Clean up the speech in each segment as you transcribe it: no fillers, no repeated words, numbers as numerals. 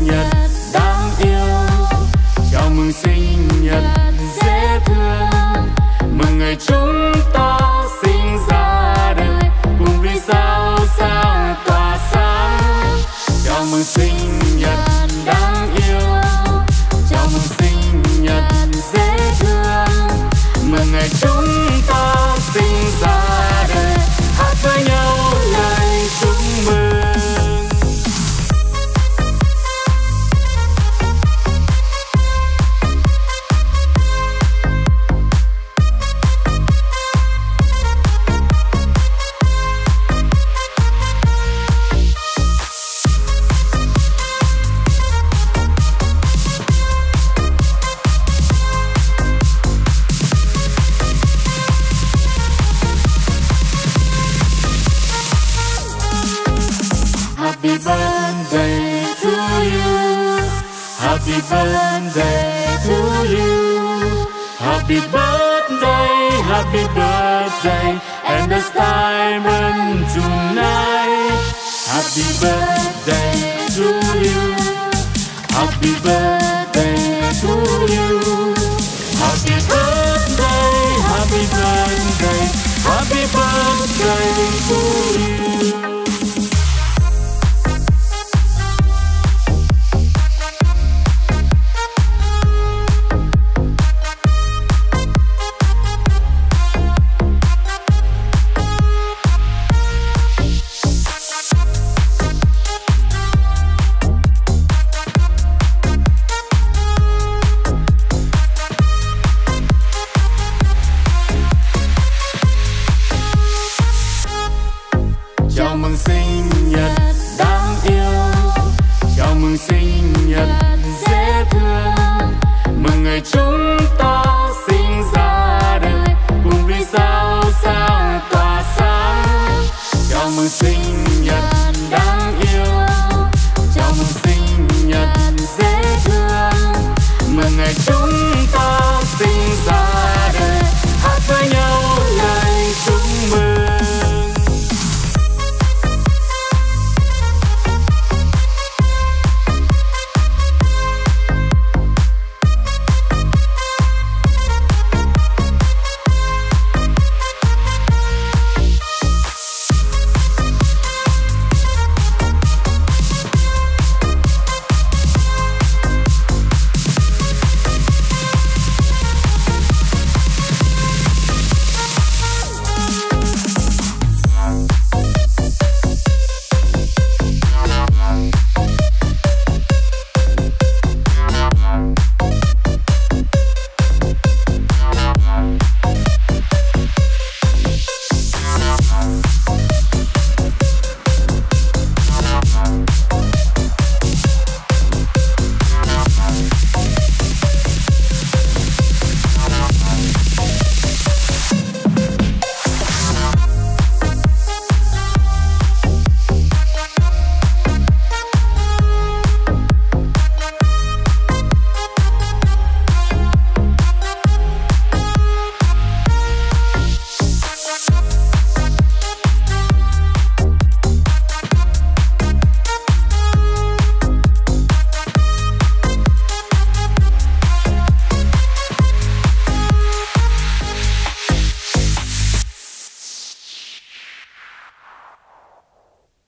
nhật đáng yêu, chào mừng sinh nhật dễ thương, mừng ngày chúng ta sinh ra đời cùng vì sao xa tỏa sáng. Chào mừng sinh nhật đáng yêu, chào mừng sinh nhật dễ thương, mừng ngày chúng ta sinh ra đời, hát với nhau lời chúc mừng. Happy birthday to you, happy birthday to you, happy birthday, and as time and tonight. Happy birthday to you, happy birthday to you, happy birthday to you. Chào mừng sinh nhật đáng yêu, chào mừng sinh nhật dễ thương, mừng ngày chúng ta sinh ra đời cùng vì sao sáng tỏa sáng. Chào mừng sinh nhật đáng yêu, chào mừng sinh nhật dễ thương, mừng ngày chúng ta sinh ra đời, hát với nhau lời chúc mừng.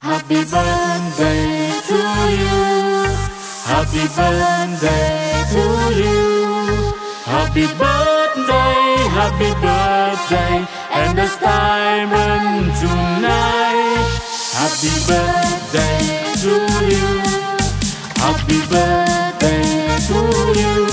Happy birthday to you, happy birthday to you, happy birthday, and as time and tonight. Happy birthday to you, happy birthday to you.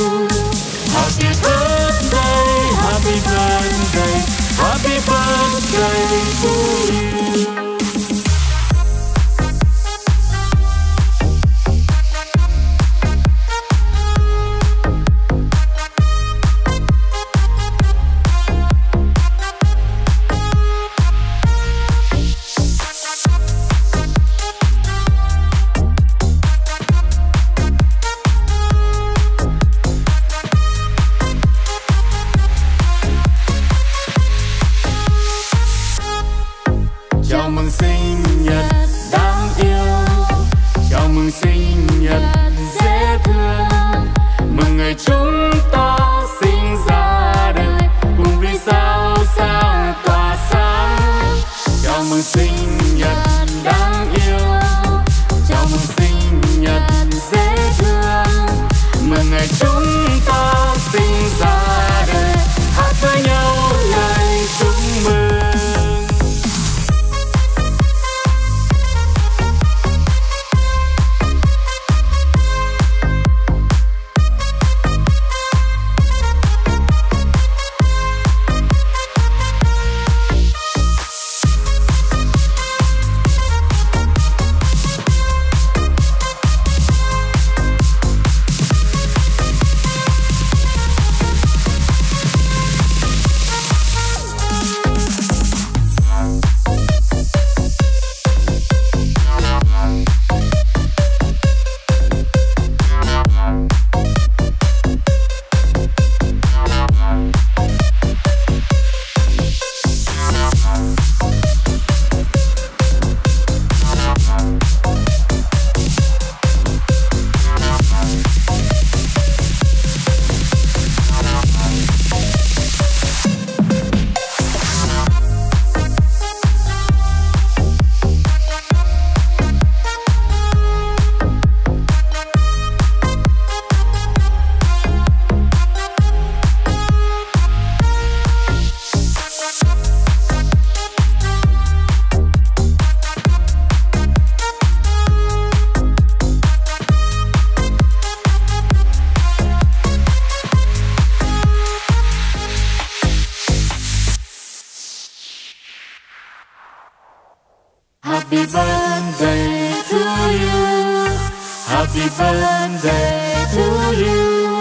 birthday to you.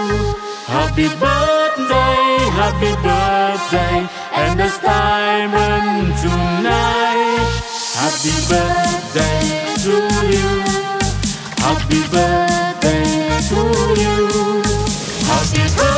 Happy birthday, and as time ends tonight. Happy birthday to you. Happy birthday to you. Happy birthday, to you.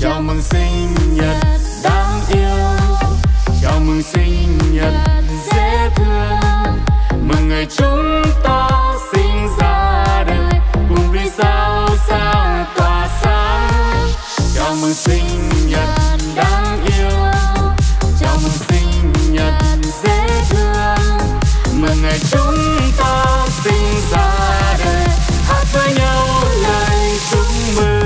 Chào mừng sinh nhật đáng yêu, chào mừng sinh nhật dễ thương. Mừng ngày chúng ta sinh ra đời, cùng vì sao sao tỏa sáng. Chào mừng sinh nhật đáng yêu, chào mừng sinh nhật dễ thương. Mừng ngày chúng ta sinh ra đời, hát với nhau lời chúc mừng.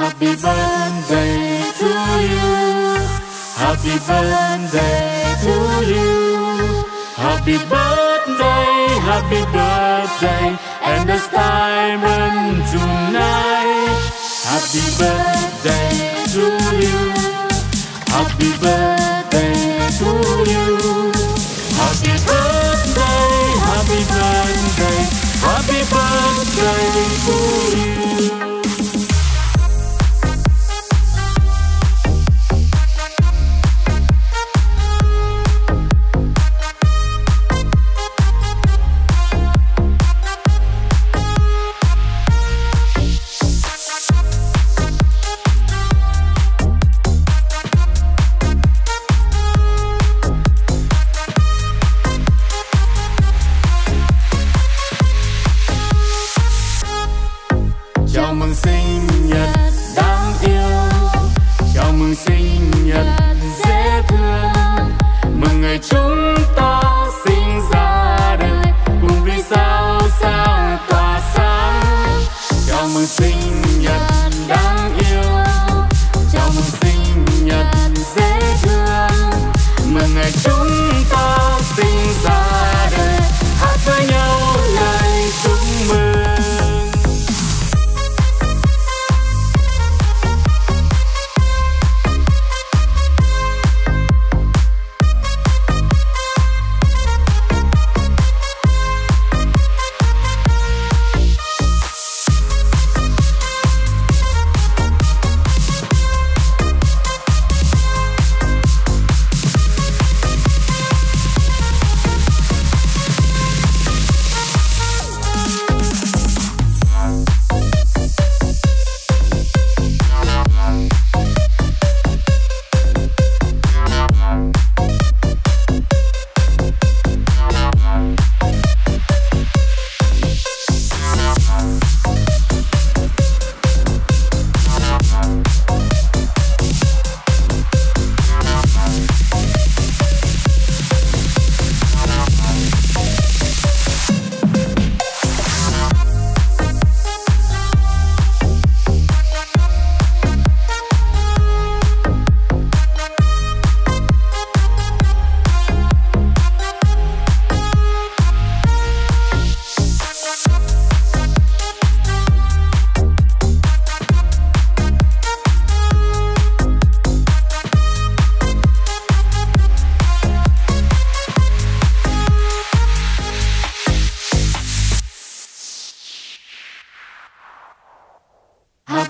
Happy birthday to you. Happy birthday to you. Happy birthday, and as time ends tonight. Happy birthday to you. Happy birthday to you. Chào mừng sinh nhật đáng yêu, chào mừng sinh nhật dễ thương. Mừng ngày chúng ta sinh ra đời, cùng vì sao sao tỏa sáng. Chào mừng sinh nhật đáng yêu, chào mừng sinh nhật dễ thương. Mừng ngày chúng ta sinh ra đời, hát với nhau lời chúc mừng.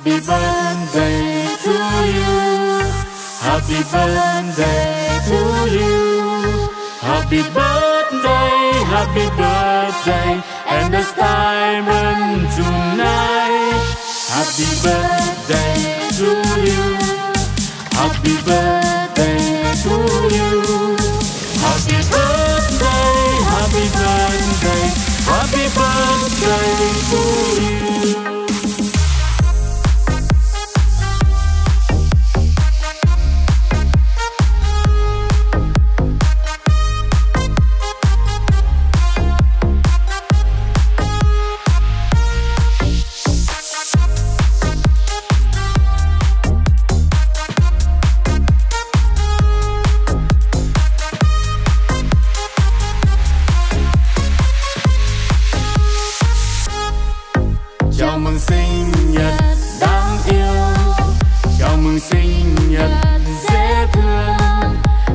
Happy birthday to you. Happy birthday to you. Happy birthday, and as time runs tonight. Happy birthday to you. Happy birthday to you. Happy birthday, happy birthday to you. Chào mừng sinh nhật đáng yêu, chào mừng sinh nhật dễ thương.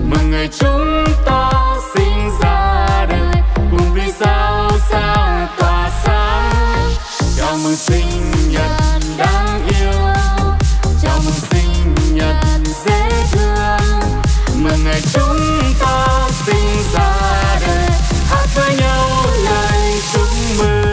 Mừng ngày chúng ta sinh ra đời, cùng vì sao sao tỏa sáng. Chào mừng sinh nhật đáng yêu, chào mừng sinh nhật dễ thương. Mừng ngày chúng ta sinh ra đời, hát với nhau lời chúc mừng.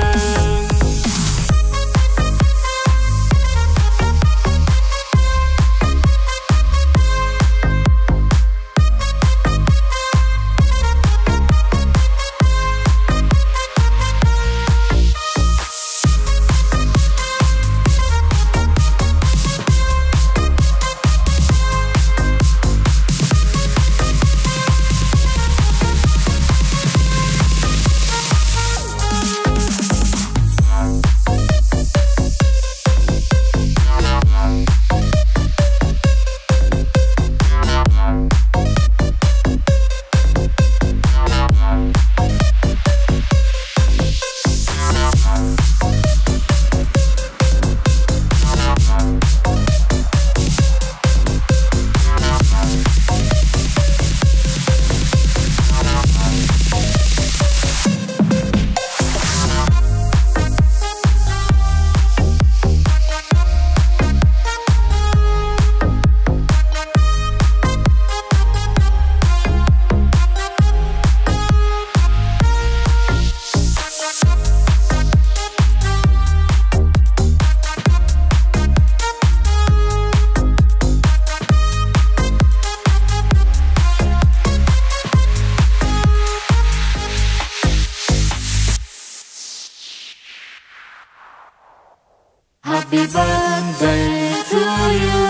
Happy birthday to you.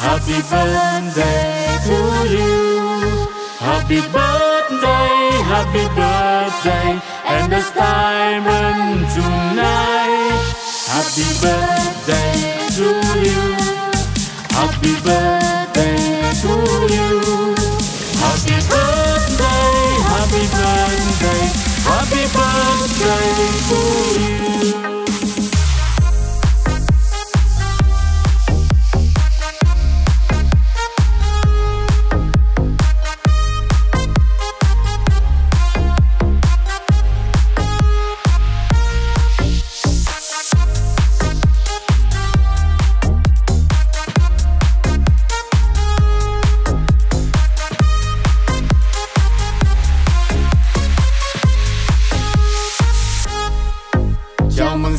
Happy birthday to you. Happy birthday, and as time runs tonight. Happy birthday to you. Happy birthday to you. Happy birthday, happy birthday to you. Chào mừng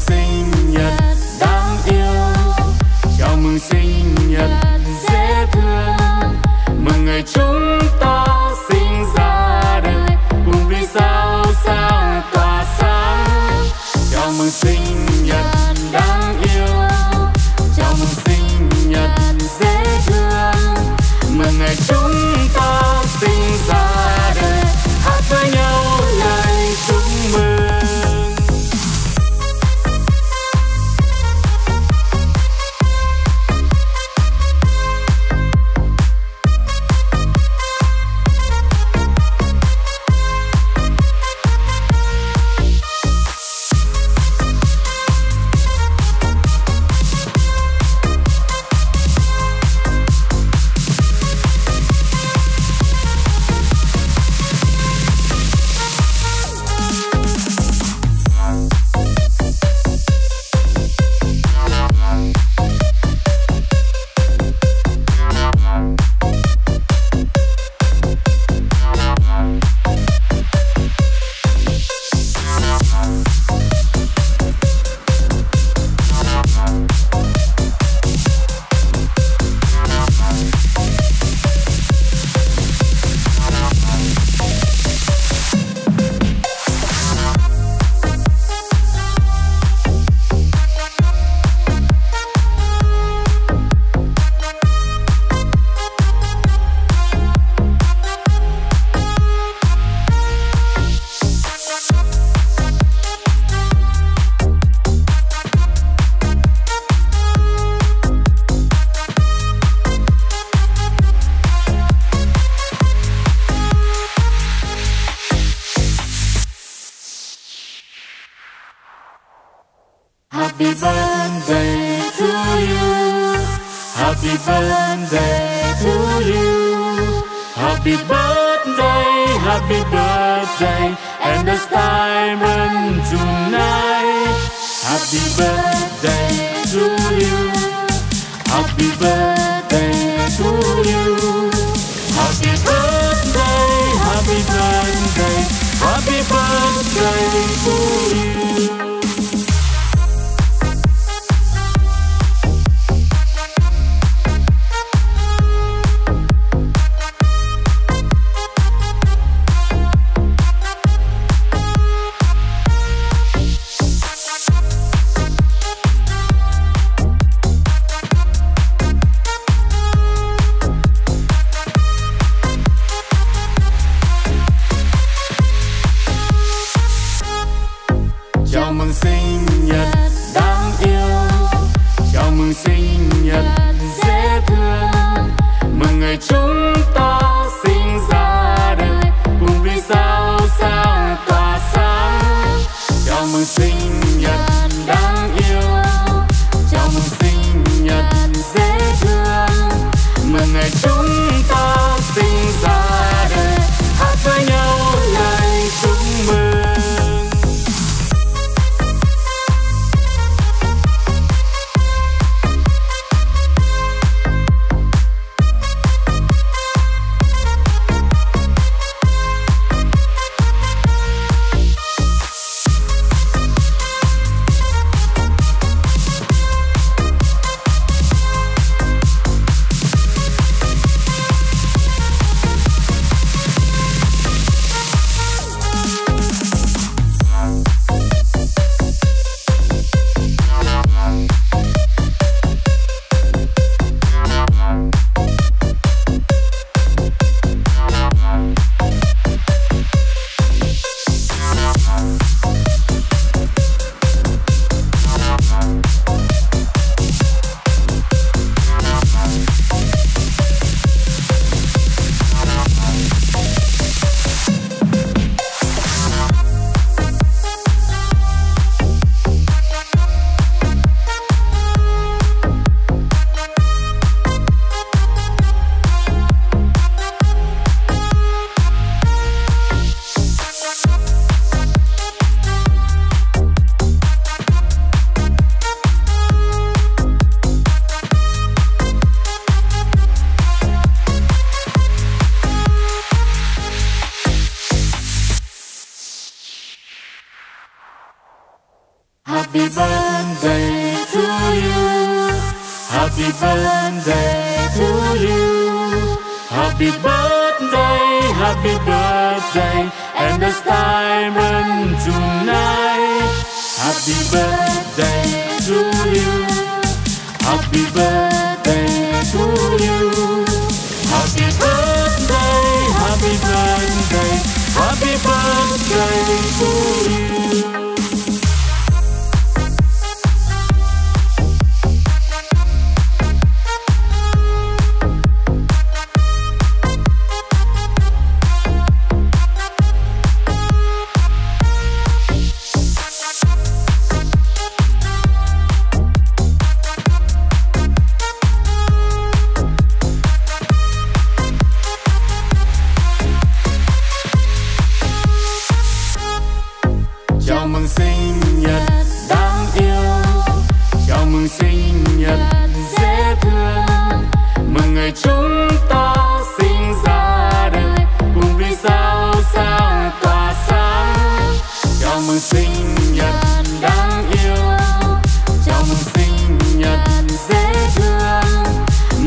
Happy birthday to you. Happy birthday to you. Happy birthday, endless time and tonight. Happy birthday to you. Happy birthday to you. Happy birthday, to you. Chào mừng sinh nhật đáng yêu, chào mừng sinh nhật dễ thương. Mừng ngày chúng ta sinh ra đời, cùng vì sao sao tỏa sáng. Chào mừng sinh nhật đáng yêu, chào mừng sinh nhật dễ thương. Mừng ngày chúng ta sinh ra đời, hát với nhau lời chúc mừng. Happy birthday to you. Happy birthday to you. Happy birthday, endless time and tonight. Happy birthday to you. Happy birthday to you. Chào mừng sinh nhật đáng yêu, chào mừng sinh nhật dễ thương. Mừng ngày chúng ta sinh ra đời, cùng vì sao sao tỏa sáng. Chào mừng sinh nhật đáng yêu, chào mừng sinh nhật dễ thương.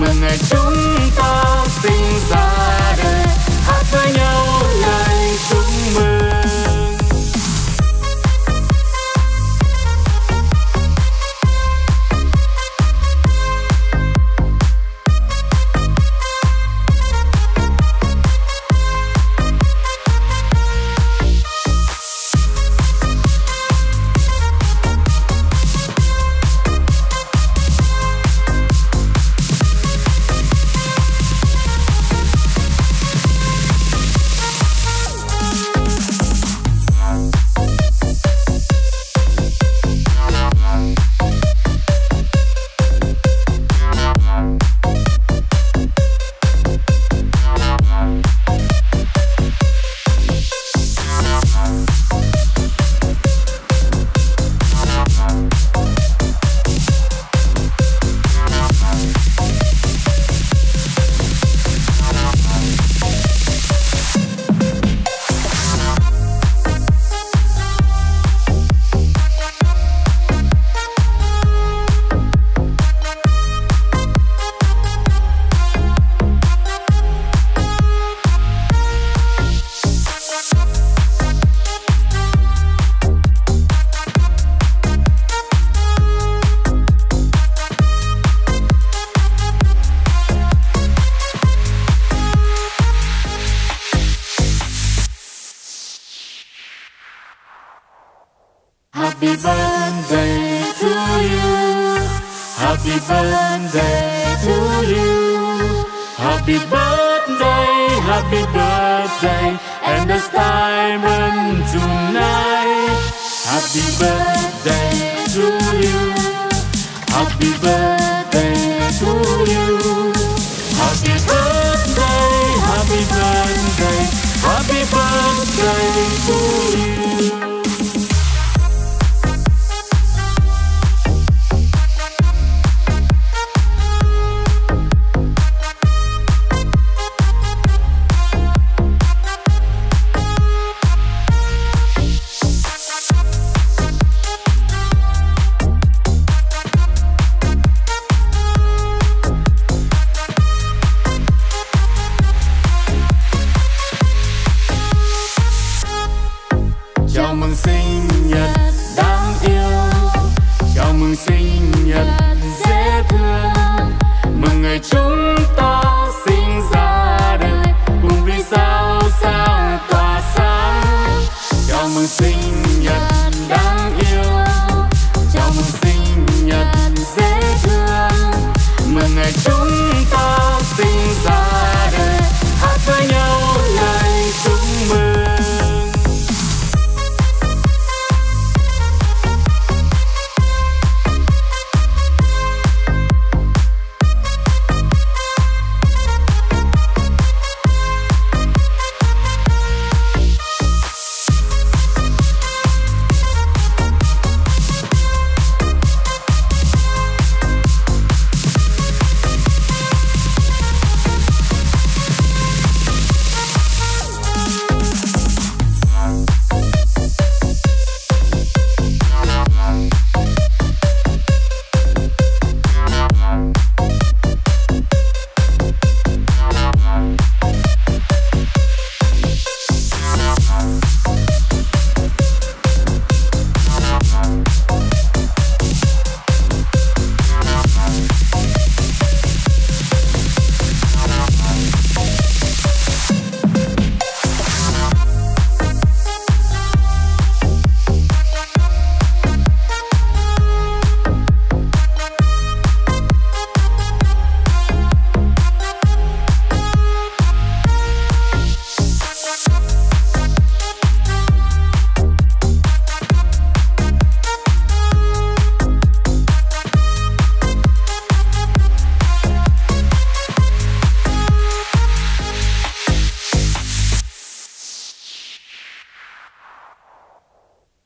Mừng ngày chúng ta sinh ra đời, hát với nhau lời chúc mừng. Happy birthday to you. Happy birthday to you. Happy birthday, endless time and tonight. Happy birthday to you. Happy birthday to you. Happy birthday, to you. Chào mừng sinh nhật đáng yêu, chào mừng sinh nhật dễ thương. Mừng ngày chúng ta sinh ra đời, cùng vì sao sao tỏa sáng. Chào mừng sinh nhật đáng yêu, chào mừng sinh nhật dễ thương. Mừng ngày chúng ta sinh ra đời, hát với nhau lời chúc mừng.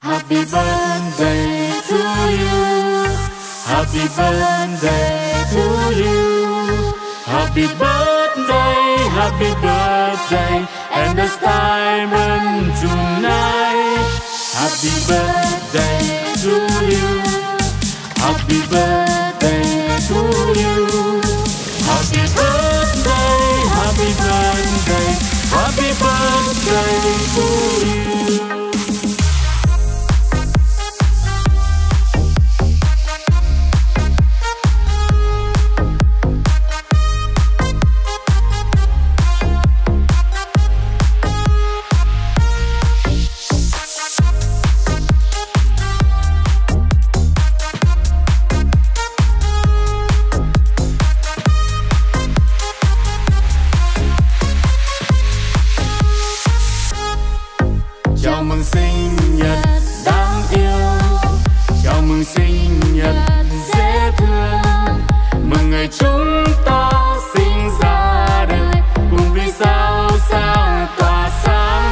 Happy birthday to you. Happy birthday to you. Happy birthday, endless time and tonight. Happy birthday to you. Happy birthday to you. Happy birthday, to you. Chào mừng sinh nhật đáng yêu, chào mừng sinh nhật dễ thương. Mừng ngày chúng ta sinh ra đời, cùng vì sao sao tỏa sáng.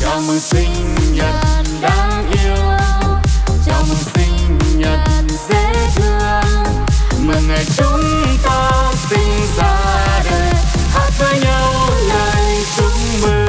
Chào mừng sinh nhật đáng yêu, chào mừng sinh nhật dễ thương. Mừng ngày chúng ta sinh ra đời, hát với nhau lời chúc mừng.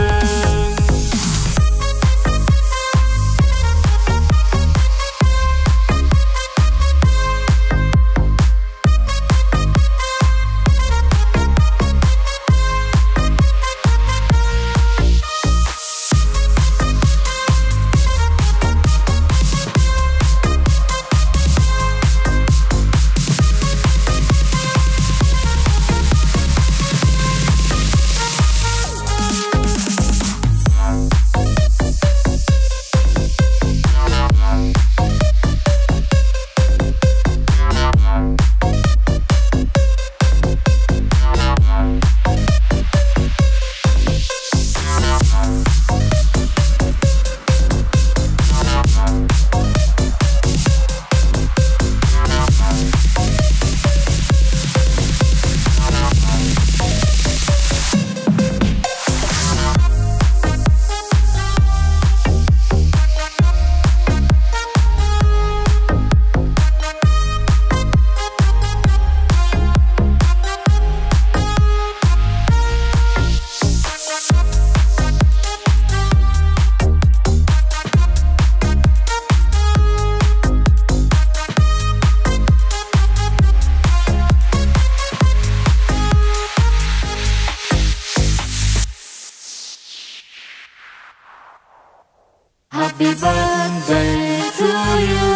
Happy birthday to you.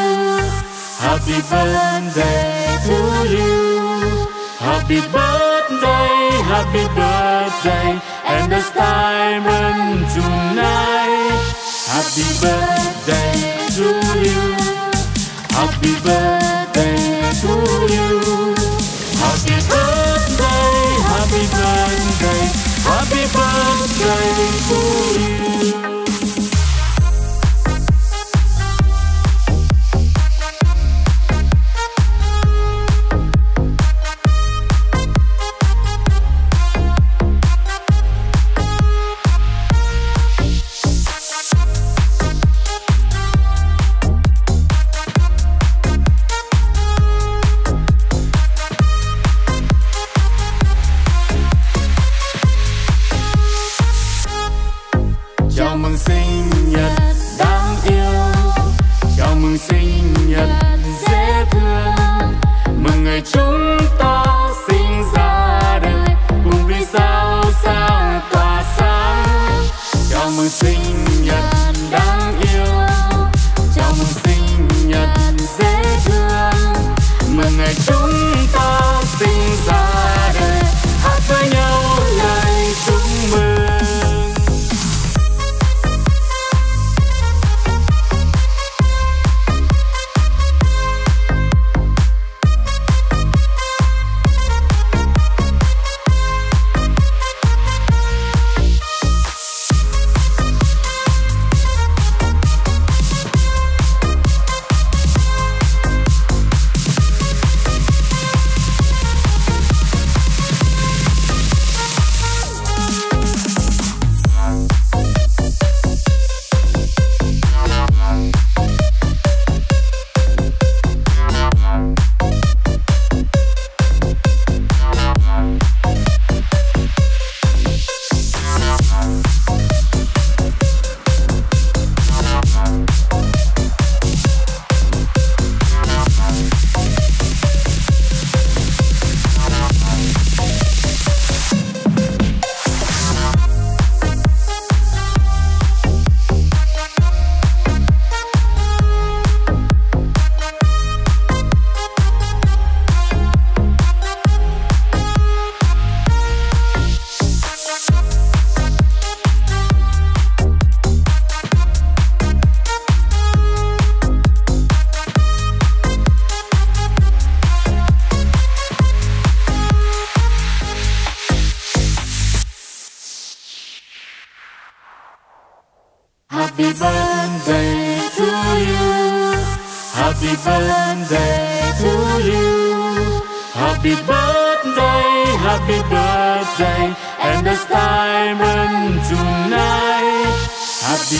Happy birthday to you. Happy birthday, and as time runs tonight. Happy birthday to you. Happy birthday to you. Happy birthday, happy birthday to you. Chào mừng sinh nhật đáng yêu, chào mừng sinh nhật dễ thương. Mừng ngày chúng ta sinh ra đời, cùng vì sao sao tỏa sáng. Chào mừng sinh nhật đáng yêu, chào mừng sinh nhật dễ thương. Mừng ngày chúng ta sinh ra đời, hát với nhau lời chúc mừng. Happy birthday to you. Happy birthday to you. Happy birthday, and as time runs tonight. Happy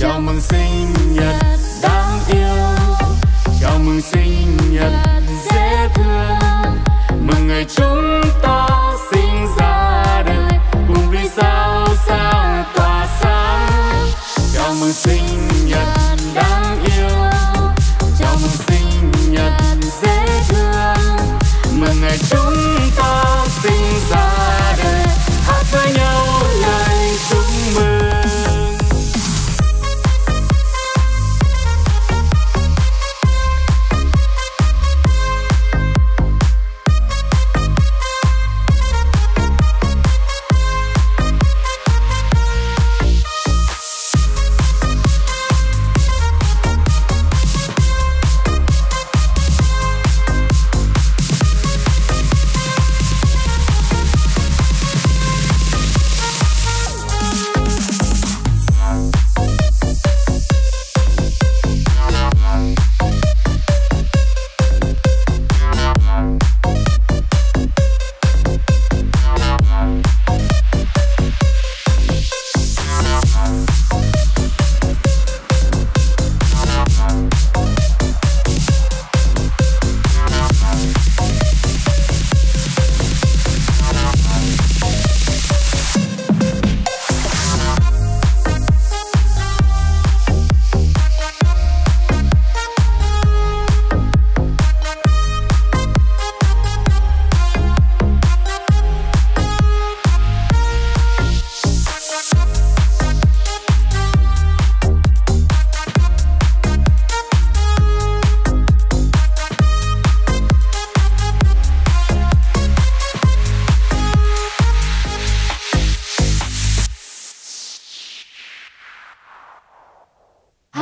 Chào mừng sinh nhật đáng yêu, chào mừng sinh nhật dễ thương. Mừng ngày chúng ta sinh ra đời, cùng vì sao sao tỏa sáng. Chào mừng sinh nhật đáng yêu, chào mừng sinh nhật dễ thương. Mừng ngày chúng ta sinh ra đời, hát với nhau lời chúc mừng.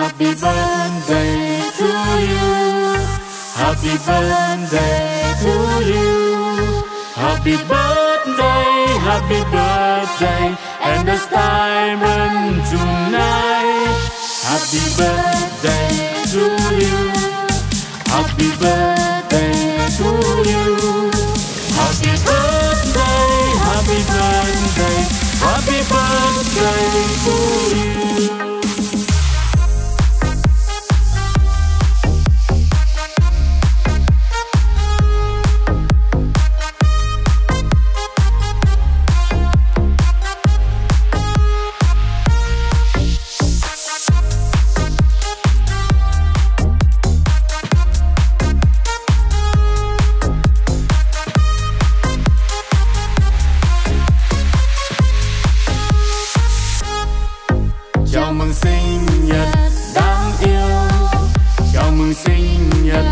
Happy birthday to you. Happy birthday to you. Happy birthday, and the time run tonight. Happy birthday to you. Happy birthday to you. Happy birthday, happy birthday to you. Chào mừng sinh nhật đáng yêu, chào mừng sinh nhật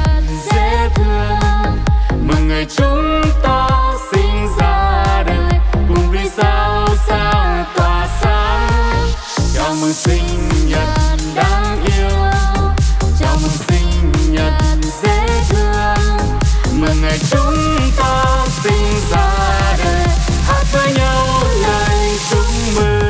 dễ thương. Mừng ngày chúng ta sinh ra đời, cùng vì sao sao tỏa sáng. Chào mừng sinh nhật đáng yêu, chào mừng sinh nhật dễ thương. Mừng ngày chúng ta sinh ra đời, hát với nhau lời chúc mừng.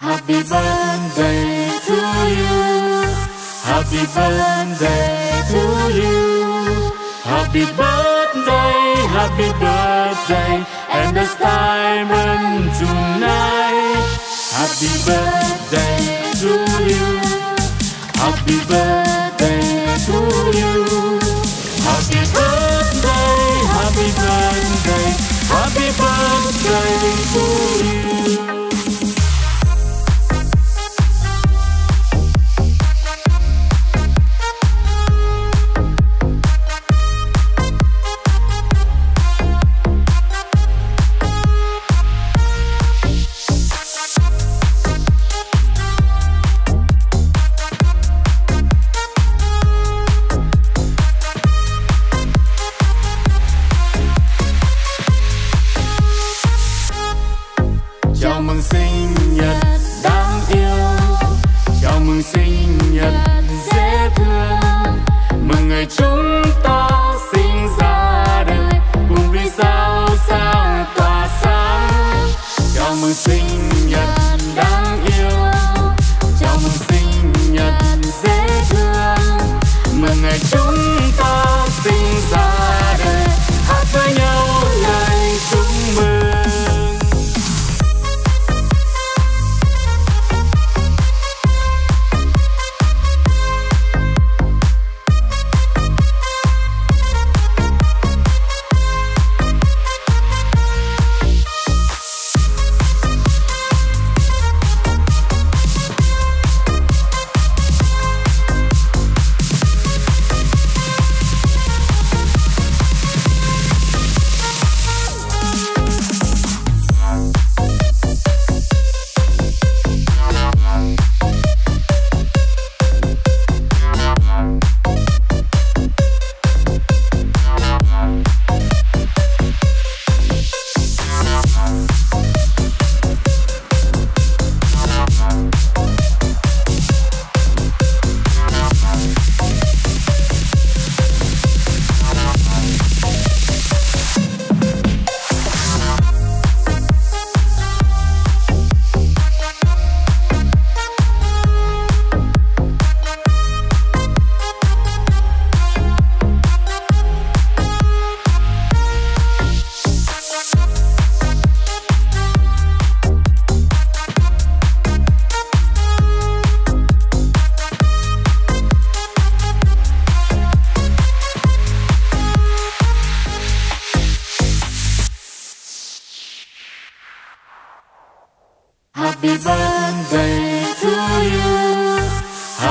Happy birthday to you. Happy birthday to you. Happy birthday, and the time run tonight. Happy birthday to you. Happy birthday to you. Happy birthday, happy birthday to you.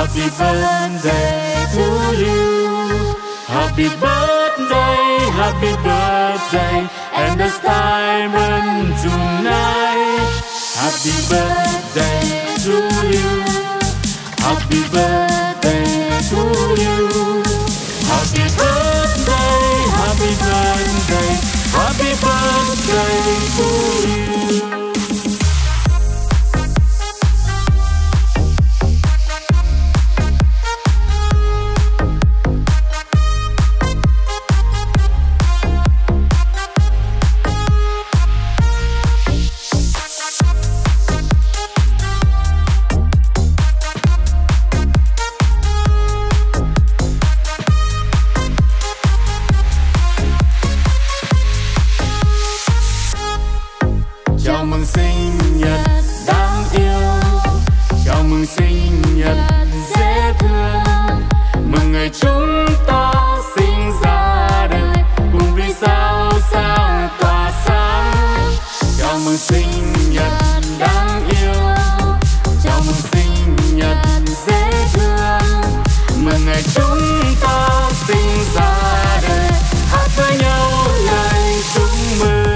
Happy birthday to you. Happy birthday, and the diamond tonight. Happy birthday to you. Happy birthday to you. Happy birthday, to you. Chào mừng sinh nhật đáng yêu, chào mừng sinh nhật dễ thương. Mừng ngày chúng ta sinh ra đời, cùng vì sao sao tỏa sáng. Chào mừng sinh nhật đáng yêu, chào mừng sinh nhật dễ thương. Mừng ngày chúng ta sinh ra đời, hát với nhau lời chúc mừng.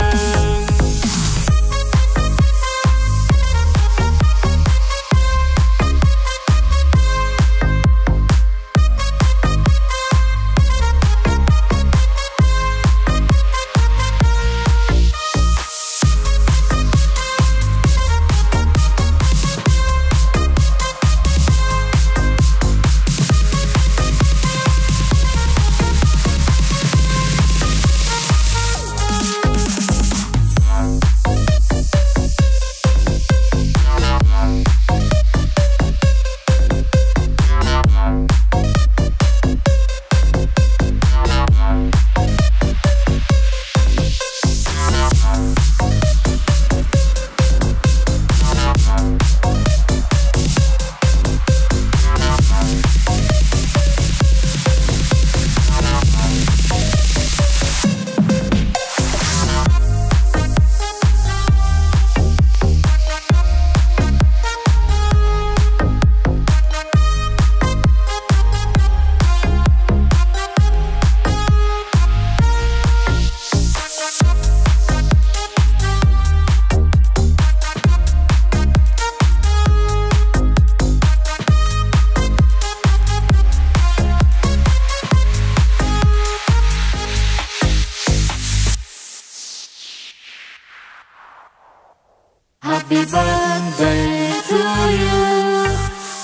Happy birthday to you.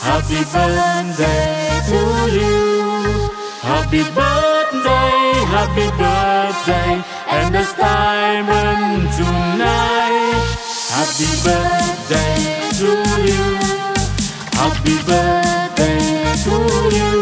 Happy birthday to you. Happy birthday, and the diamond tonight. Happy birthday to you. Happy birthday to you.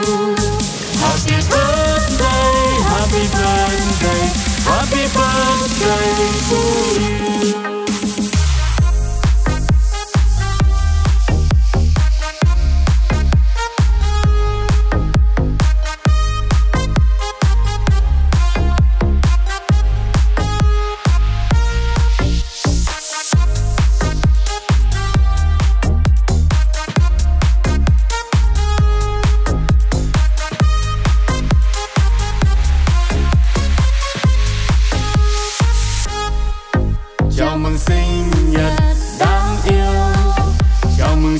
Chào mừng sinh nhật đáng yêu, chào mừng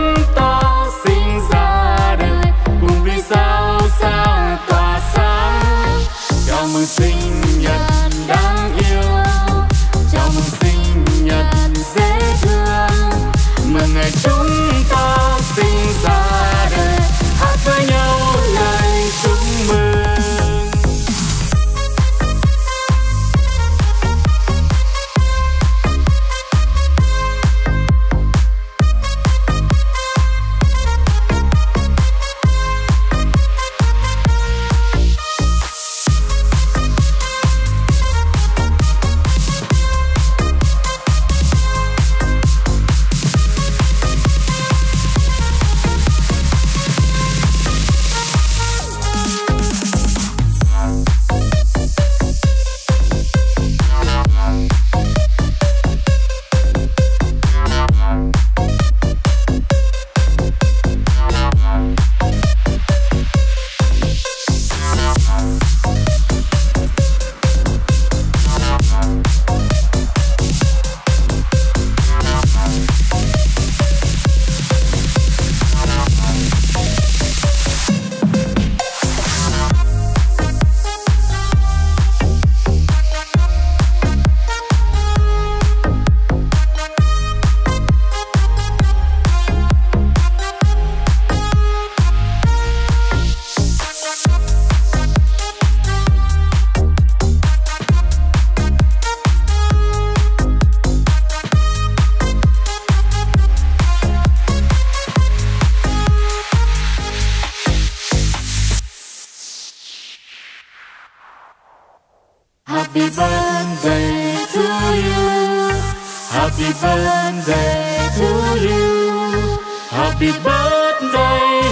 ta sinh ra đời, cùng vì sao sao tỏa sáng. Chào mừng sinh nhật đáng yêu, chào mừng sinh nhật dễ thương. Mừng ngày chúng ta sinh ra đời, hát với nhau lời chúc mừng. Happy birthday to you. Happy birthday to you.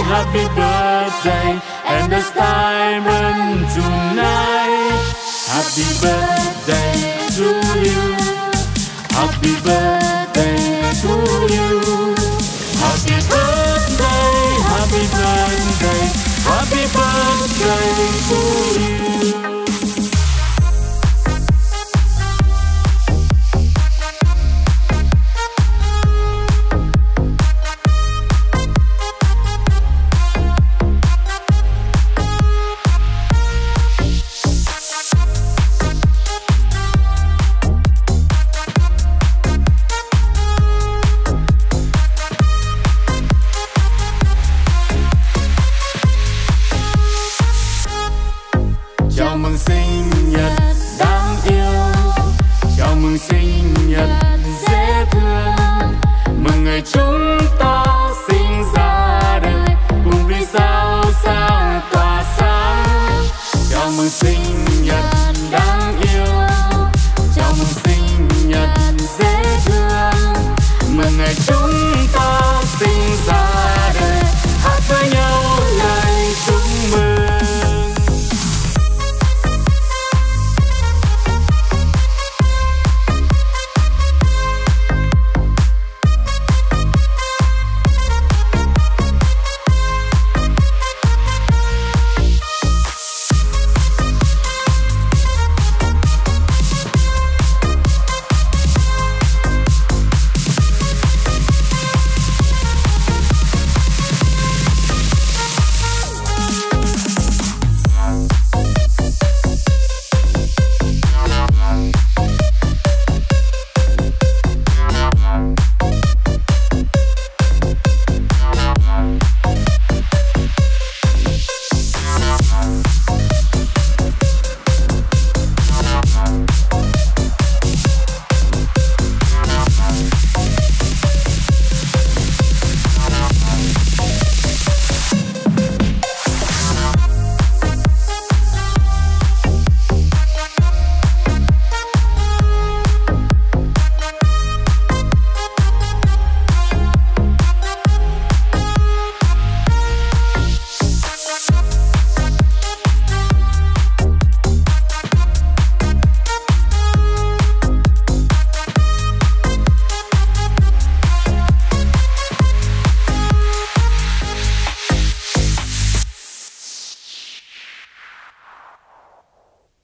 Happy birthday, and this diamond tonight. Happy birthday to you. Happy birthday to you. Happy birthday, happy birthday to you. Chào mừng sinh nhật đáng yêu, chào mừng sinh nhật dễ thương. Mừng ngày chúng ta sinh ra đời, cùng vì sao sao tỏa sáng. Chào mừng sinh nhật đáng yêu, chào mừng sinh nhật dễ thương. Mừng ngày chúng ta sinh ra đời, hát với nhau lời chúc mừng.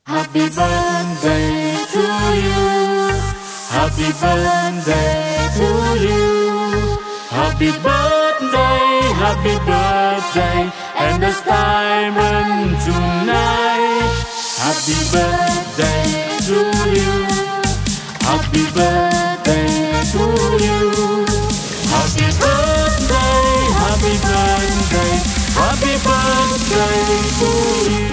Happy birthday to you. Happy birthday to you. Happy birthday, and this diamond tonight. Happy birthday to you. Happy birthday to you. Happy birthday, to you.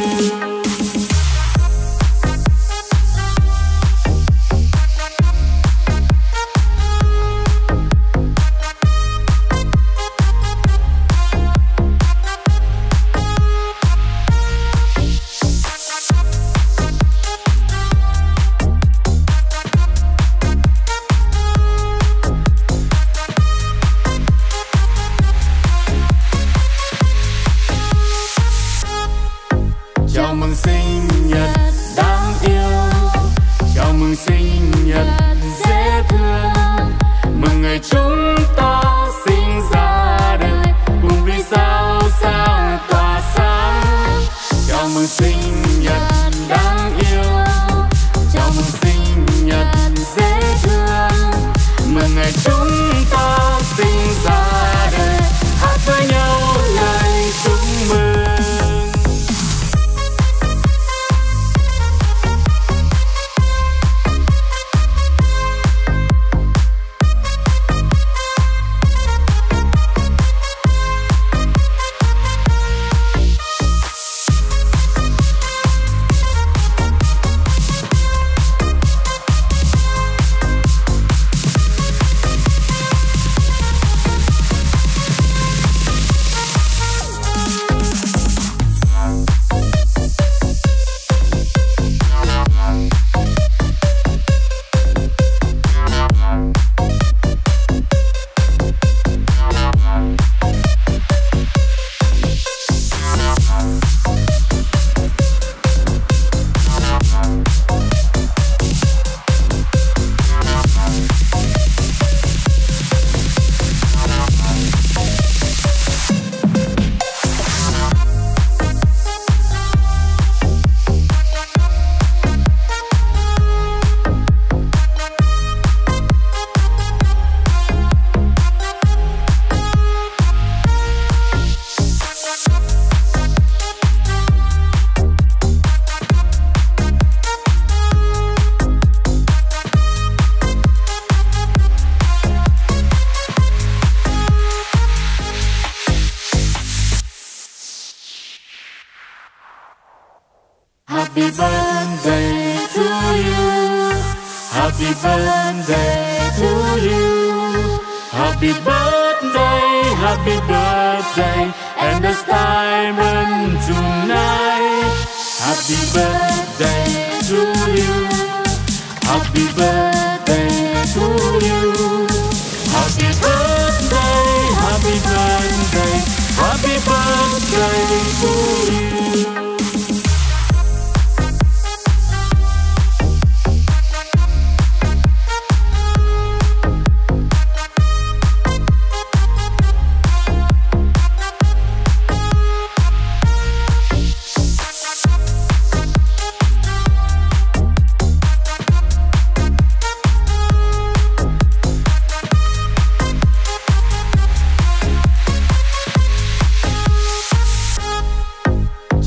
Happy birthday to you. Happy birthday to you. Happy birthday, and the diamond tonight. Happy birthday to you. Happy birthday to you. Happy birthday, to you.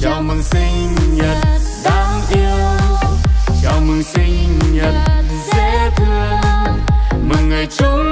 Chào mừng sinh nhật đáng yêu, chào mừng sinh nhật dễ thương, mừng ngày chúng